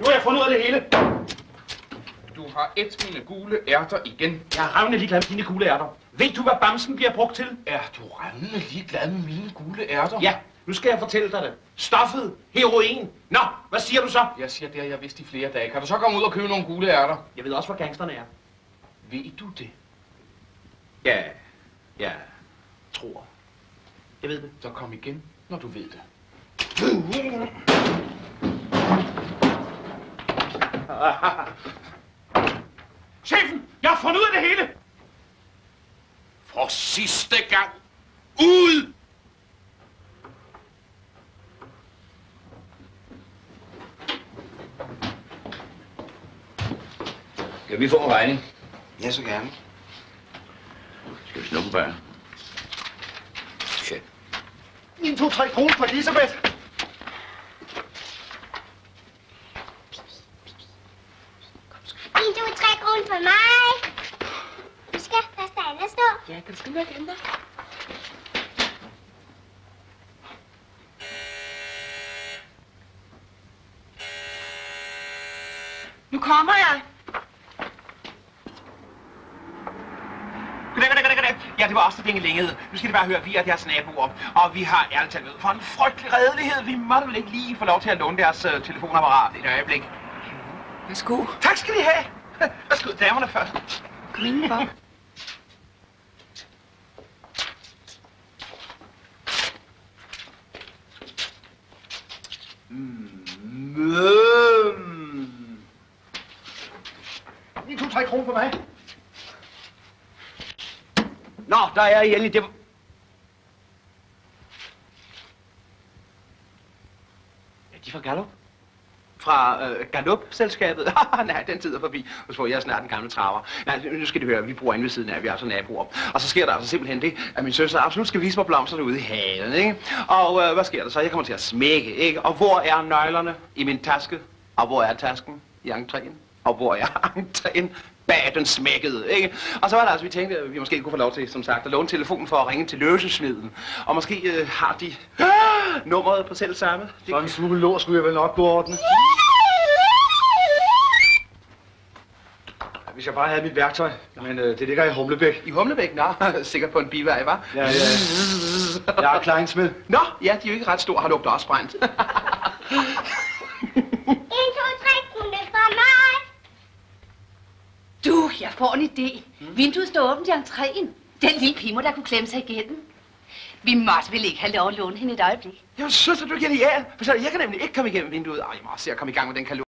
Nu har jeg fundet ud af det hele. Du har et mine gule ærter igen. Jeg er revnende ligeglad med dine gule ærter. Ved du, hvad bamsen bliver brugt til? Er du revnende ligeglad med mine gule ærter? Ja, nu skal jeg fortælle dig det. Stoffet, heroin. Nå, hvad siger du så? Jeg siger det, jeg vidste i flere dage. Kan du så komme ud og købe nogle gule ærter? Jeg ved også, hvor gangsterne er. Ved du det? Ja, jeg tror. Jeg ved det. Så kom igen, når du ved det. Chefen, jeg har fundet ud af det hele! For sidste gang, ud! Kan vi få en regning? Ja, så gerne. Skal vi snuppe bag? Shit. 1, 2, 3 kroner for Elisabeth! Ja, kan du skynde dig igen, da? Nu kommer jeg. Goddag. Ja, det var også det ding længede. Nu skal det bare høre, vi er deres naboer. Og vi har ærligt talt for en frygtelig redelighed. Vi måtte vel ikke lige få lov til at låne deres telefonapparat et øjeblik. Værsgo. Tak skal I have. Værsgo, damerne først. Kom indenfor. Nå, der er I endelig. Ja, de er fra Gallup. Fra Gallup-selskabet. Nej, den tid er forbi. Og så jeg er snart en gammel traver. Nej, nu skal det høre, vi bor inde ved siden af, vi er altså naboer. Og så sker der altså simpelthen det, at min søster absolut skal vise mig blomsterne ude i haven, ikke? Og hvad sker der så? Jeg kommer til at smække, ikke? Og hvor er nøglerne i min taske? Og hvor er tasken i entréen? Og hvor er entréen? Bag den smækkede, ikke? Og så var der altså, vi tænkte, at vi måske kunne få lov til, som sagt, at låne telefonen for at ringe til løsesmiden. Og måske har de nummeret på selv samme. Så en smule lort skulle jeg vel nok kunne ordne. Hvis jeg bare havde mit værktøj, men det ligger i Humlebæk. I Humlebæk? Nå, sikkert på en bivej, hva'? Ja, ja. Jeg er kleinsmed. Nå, ja, de er jo ikke ret store, har lugter også brændt. 1, 2, 3, kunne det for mig? Du, jeg får en idé. Vinduet står åbent i entréen. Den lille pimo, der kunne klemme sig igennem. Vi måtte vel ikke have lov at låne hende et øjeblik. Jamen, søster, du er genial. Jeg kan nemlig ikke komme igennem vinduet. Ej, jeg må også se at komme i gang med den kalorier.